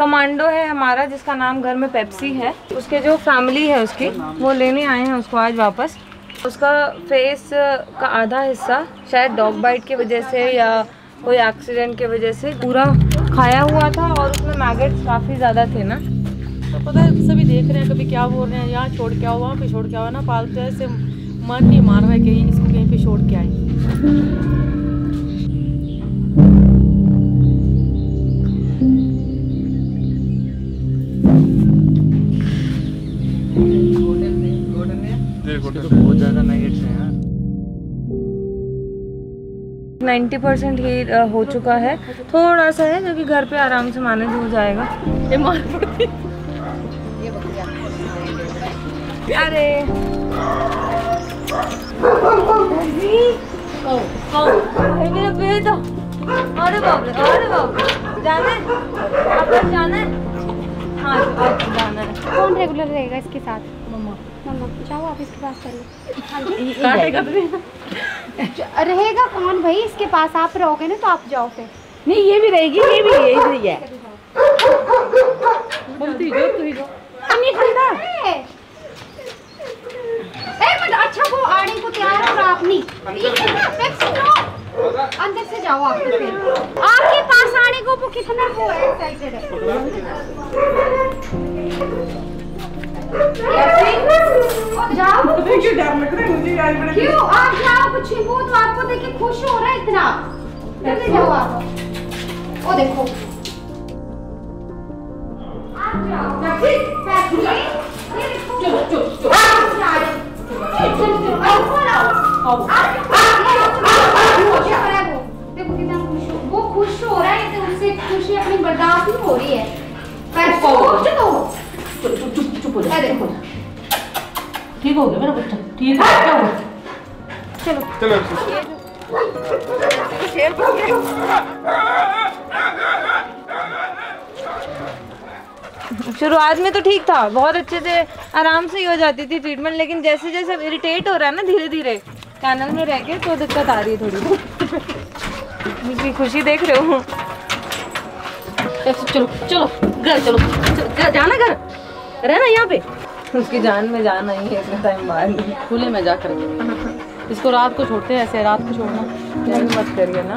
Commando है हमारा, जिसका नाम घर में पेप्सी है, उसके जो फैमिली है उसकी, वो लेने आए हैं उसको आज वापस। उसका फेस का आधा हिस्सा शायद डॉग बाइट की वजह से या कोई एक्सीडेंट की वजह से पूरा खाया हुआ था और उसमें मैगट्स काफ़ी ज़्यादा थे ना। तो पता है सभी देख रहे हैं कभी क्या बोल रहे हैं, यहाँ छोड़ क्या हुआ, फिर छोड़ क्या हुआ ना, पालते ऐसे मन नहीं मार रहा है कहीं इसको कहीं पर छोड़ के आए। तो बहुत ज़्यादा नेगेटिव है यार। 90% ही हो चुका है, थोड़ा सा है जो कि घर पे आराम से मैनेज हो जाएगा। ये मार पड़ती अरे मेरा बेटा, अरे बाप रे, अरे बाप रे, जाने अपन जाने, हाँ जाना है। कौन रेगुलर रहेगा इसके साथ? मम्मा। मम्मा जाओ आप इसके पास चलो। रहेगा कौन भाई इसके पास, आप रहोगे ना तो आप जाओ फिर। नहीं ये भी रहेगी, ये भी इधर ही है। अच्छा वो आने को तैयार हो रहा, आप नहीं अंदर से जाओ आप, फिर आपके पास आने को वो कितना वो एक्साइटेड है। जाओ क्यों डर लग रहा है मुझे यार, क्यों आप जाओ, कुछ वो तो आपको देख के खुश हो रहा है इतना, चले जाओ आप। वो देखो आप जाओ, चलो चलो चलो आप जाओ, चलो चलो आओ आओ, देखो कितना खुश हो, वो खुश हो रहा है तो उससे खुशी अपनी बर्दाश्त नहीं हो रही है। चलो देखो ठीक हो गया मेरा बच्चा, ठीक है क्या हुआ, चलो चलो शेर को शुरुआत में तो ठीक था, बहुत अच्छे से आराम से ही हो जाती थी ट्रीटमेंट, लेकिन जैसे जैसे इरिटेट हो रहा है ना धीरे धीरे कैनल में रह के, तो दिक्कत आ रही है थोड़ी बहुत। खुशी देख रहे हो, चलो चलो घर चलो, जाना घर रहना यहाँ पे, उसकी जान में जान नहीं है इतने टाइम बाद, खुले में जाकर इसको रात को छोड़ते हैं ऐसे, रात को छोड़ना नहीं मत करिए ना,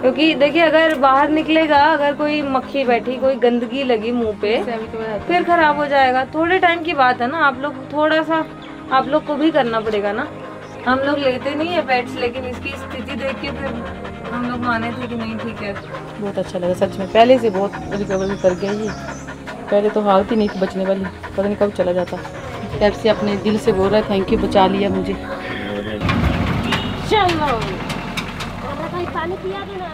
क्योंकि देखिए अगर बाहर निकलेगा, अगर कोई मक्खी बैठी, कोई गंदगी लगी मुंह पे, फिर खराब हो जाएगा। थोड़े टाइम की बात है ना, आप लोग थोड़ा सा आप लोग को भी करना पड़ेगा ना। हम लोग लेते नहीं है पेट्स, लेकिन इसकी स्थिति देख के फिर हम लोग माने थे कि नहीं ठीक है। बहुत अच्छा लगा सच में, पहले से बहुत रिकवरी कर गई, पहले तो हालत ही नहीं थी बचने वाली, पता नहीं कब चला जाता। कैब से अपने दिल से बोल रहा है थैंक यू, बचा लिया मुझे। चलो पानी पिया देना,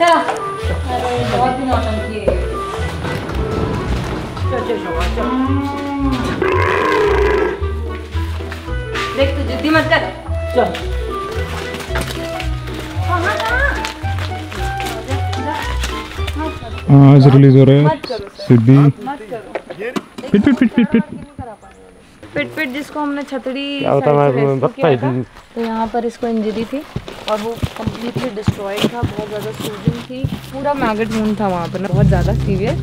चलो बहुत दिन नौटंकी है, देख तू जिद्दी मत कर, चल आज रिलीज हो रहा है सिद्धि पिट पिट पिट पिट पिट पिट पिट, जिसको हमने छतरी तो यहाँ पर इसको इंजरी थी और वो कम्प्लीटली डिस्ट्रॉयड था, बहुत ज़्यादा सूजन थी, पूरा मैगट मून था वहाँ पर, बहुत ज़्यादा सीवियर।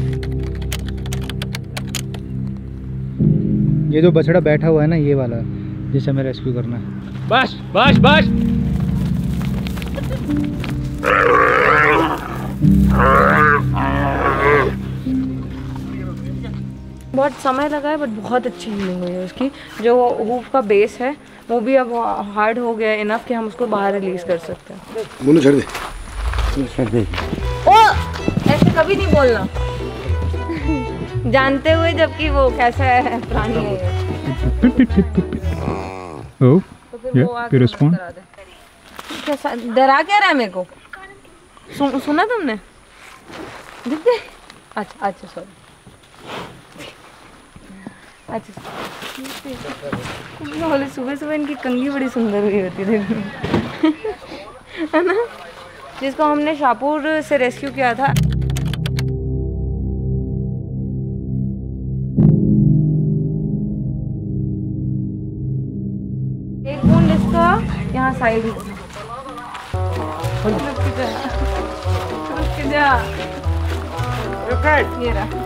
ये जो बछड़ा बैठा हुआ है ना ये वाला, जिसे हमें रेस्क्यू करना है। बस बस बस बहुत समय लगा है बट बहुत अच्छी हीलिंग हुई है उसकी। जो हूफ का बेस है वो भी अब हार्ड हो गया इनफ कि हम उसको बाहर रिलीज कर सकते हैं। बोलो छोड़ दे। ओ ऐसे कभी नहीं बोलना जानते हुए, जबकि वो कैसा है प्राणी है। पिट पिट पिट पिट ओ फिर रिस्पॉन्ड कैसा डरा क्या रहा है मेरे को, सुना तुमने? अच्छा अच्छा सॉरी अच्छा, सुबह सुबह इनकी कंघी बड़ी सुंदर हुई होती थी है ना, जिसको हमने शाहपुर से रेस्क्यू किया था। एक बूंद इसका यहाँ साइड जा। ये रहा।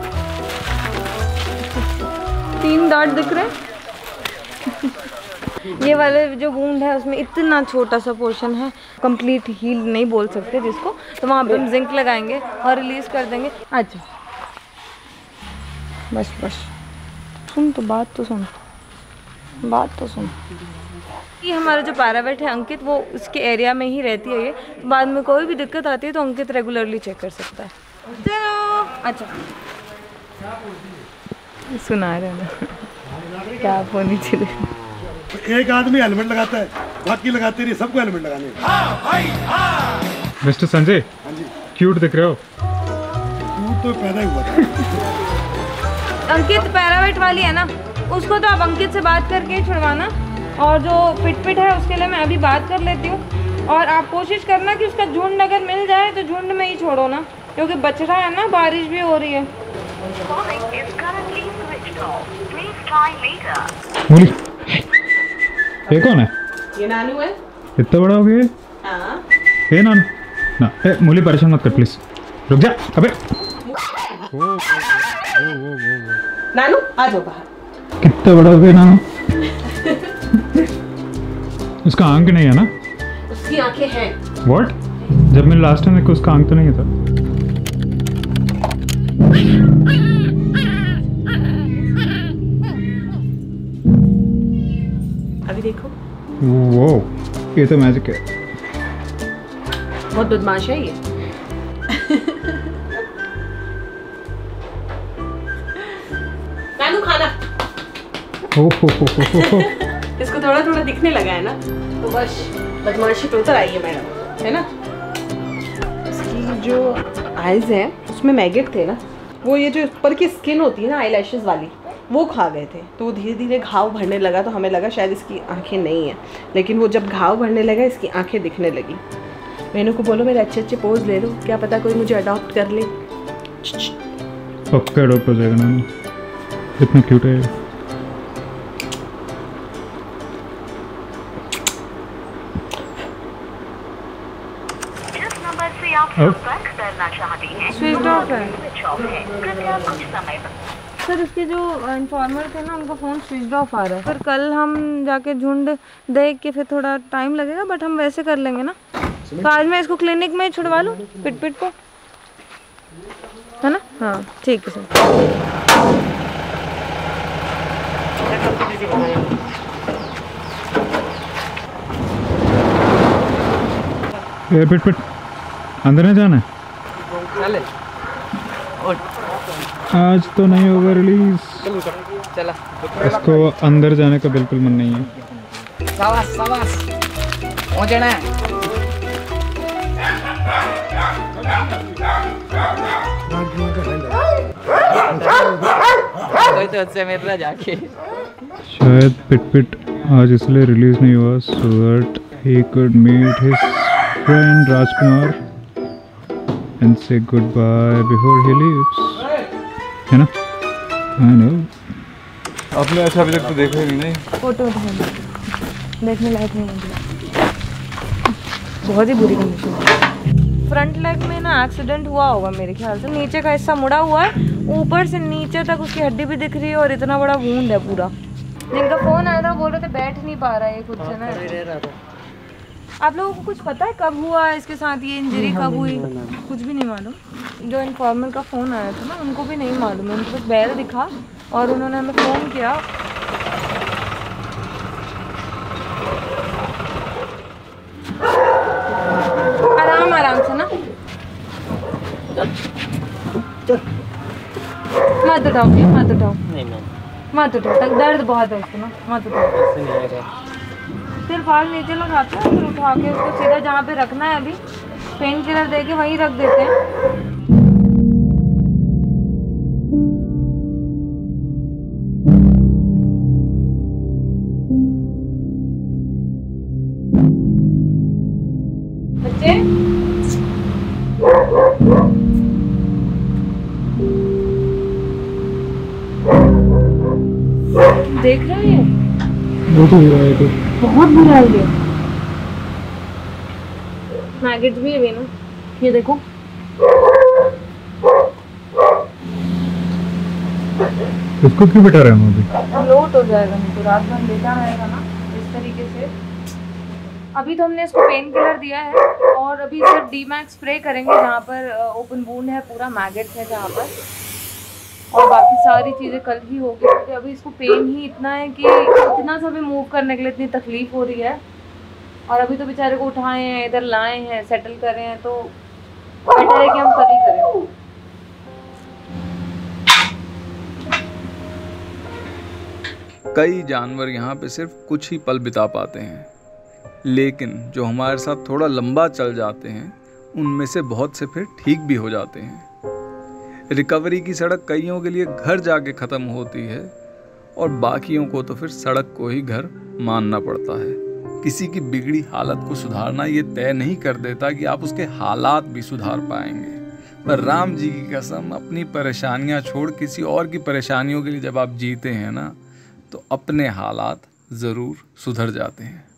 3 डॉट दिख रहे। ये वाले जो वुंड है उसमें इतना छोटा सा पोर्शन है, कंप्लीट हील नहीं बोल सकते जिसको, तो वहाँ पे हम जिंक लगाएंगे और रिलीज कर देंगे। अच्छा बस बस सुन, तो बात तो सुन, बात तो सुन। ये हमारा जो पैरावेट है अंकित, वो उसके एरिया में ही रहती है। ये बाद में कोई भी दिक्कत आती है तो अंकित रेगुलरली चेक कर सकता है। चलो अच्छा सुना रहे ना क्या होनी चाहिए। एक आदमी हेलमेट लगाता है, बाकी लगाते नहीं, सबको हेलमेट लगाने हैं। हाँ भाई हाँ। मिस्टर संजय, हाँ जी, क्यूट दिख रहे हो। क्यूट तो पैदा ही हुआ था। अंकित पैरावेट वाली है ना, उसको तो आप अंकित से बात करके छुड़वाना, और जो पिटपिट है उसके लिए मैं अभी बात कर लेती हूँ। और आप कोशिश करना कि उसका झुंड अगर मिल जाए तो झुंड में ही छोड़ो ना, क्योंकि बच रहा है ना, बारिश भी हो रही है। ये कौन है? ये नानू है। इतना बड़ा हो गया? हाँ। ये नानू ना, ए मुली परेशान मत कर प्लीज, रुक जा। अबे नानू आ जाओ बाहर। कितना बड़ा हो गया नानू? उसका आंख नहीं है ना? उसकी आंखें हैं। What? जब मैं लास्ट टाइम देखा उसका आंख तो नहीं था। अभी देखो। वो ये तो मैजिक है। बहुत बदमाश है ये। नानू खाना। हो। इसको थोड़ा थोड़ा दिखने लगा है ना, तो बस बदमाशी तो उतर आई है मैडम, है ना। इसकी जो आईज हैं उसमें मैगेट थे ना, वो ये जो ऊपर की स्किन होती है ना आईलैशेस वाली, वो खा गए थे, तो धीरे धीरे घाव भरने लगा। तो हमें लगा शायद इसकी आंखें नहीं हैं, लेकिन वो जब घाव भरने लगा इसकी आँखें दिखने लगी। मैंने को बोलो मेरे अच्छे अच्छे पोज ले लो, क्या पता कोई मुझे अडॉप्ट कर ले। पक्का अडॉप्ट हो जाएगा ना, इतना क्यूट है। सर इसके जो इन्फॉर्मर थे ना, उनका फ़ोन स्विच ऑफ आ रहा है। फिर कल हम जाके झुंड देख के, फिर थोड़ा टाइम लगेगा बट हम वैसे कर लेंगे ना। तो आज मैं इसको क्लिनिक में छुड़वा लूँ पिटपिट को, है ना। हाँ ठीक है सर। ये पिटपिट अंदर नहीं जाना है आज, तो नहीं होगा रिलीज। चला इसको अंदर जाने का बिल्कुल मन नहीं है। सावास सावास पहुंचना है। तो जाके शायद पिटपिट आज इसलिए रिलीज नहीं हुआ so that he could meet his friend Raj Kumar and say goodbye before he leaves, है ना? I know. आपने अच्छा अभी तक तो देखा ही नहीं। फोटो देखने लायक नहीं है, बहुत ही बुरी कंडीशन है। फ्रंट लेग में ना एक्सीडेंट हुआ होगा मेरे ख्याल से, नीचे का हिस्सा मुड़ा हुआ है, ऊपर से नीचे तक उसकी हड्डी भी दिख रही है, और इतना बड़ा वुंड है पूरा। जिनका फोन आया था बोल रहे थे बैठ नहीं पा रहा है खुद से ना। आप लोगों को कुछ पता है कब हुआ इसके साथ ये इंजरी, कब हुई? कुछ भी नहीं मालूम। जो इन्फॉर्मर का फ़ोन आया था ना, उनको भी नहीं मालूम है। उनको बस बैल दिखा और उन्होंने हमें फ़ोन किया। आराम आराम से ना, मत उठाओ मत उठाओ मत उठाओ, दर्द बहुत है उसको ना, मत उठाओ। सिर्फ फाल नीचे लगाते हैं, फिर उठा के उसको सीधा जहाँ पे रखना है, अभी पेन किलर दे के वहीं रख देते हैं। बच्चे देख रहे हैं, बहुत बुरा है ये, बहुत बुरा है ये। मैगेट्स भी है ना, ये देखो। इसको क्यों बिठा रहे हैं? लोट हो जाएगा तो रात भर लेटा रहेगा ना इस तरीके से। अभी तो हमने इसको पेन किलर दिया है और अभी सिर्फ डीमैक्स स्प्रे करेंगे जहाँ पर ओपन वुंड है, पूरा मैगेट है जहाँ पर, और बाकी सारी चीज़ें कल ही होगी क्योंकि अभी इसको पेन ही इतना है कि इतना सा भी मूव करने के लिए इतनी तकलीफ हो रही है। और अभी तो बेचारे को उठाए हैं, इधर लाए हैं, सेटल कर रहे हैं, तो बेटर है कि हम कल ही करें। कई जानवर यहाँ पे सिर्फ कुछ ही पल बिता पाते हैं, लेकिन जो हमारे साथ थोड़ा लंबा चल जाते हैं उनमें से बहुत से फिर ठीक भी हो जाते हैं। रिकवरी की सड़क कईयों के लिए घर जाके ख़त्म होती है और बाकियों को तो फिर सड़क को ही घर मानना पड़ता है। किसी की बिगड़ी हालत को सुधारना ये तय नहीं कर देता कि आप उसके हालात भी सुधार पाएंगे, पर राम जी की कसम अपनी परेशानियाँ छोड़ किसी और की परेशानियों के लिए जब आप जीते हैं ना तो अपने हालात ज़रूर सुधर जाते हैं।